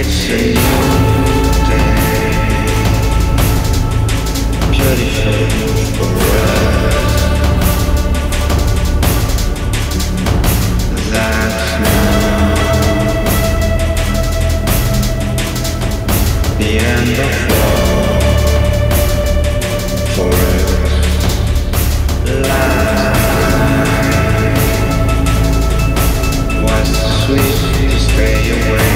It's a new day, beautiful for us. That's now the end of love for us. Last night was sweet to stay away,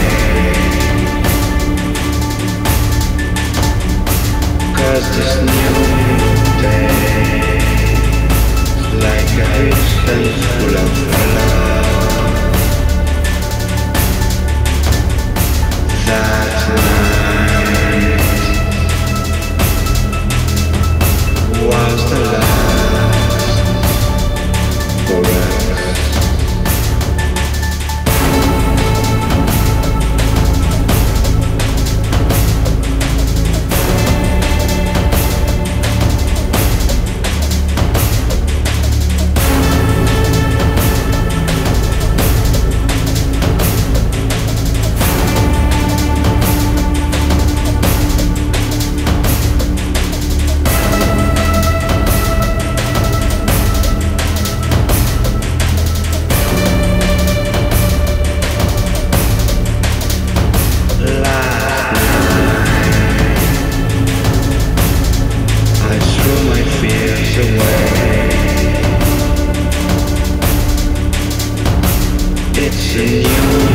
cause this new day, like a ocean full of love. That night was the last for us. It's a new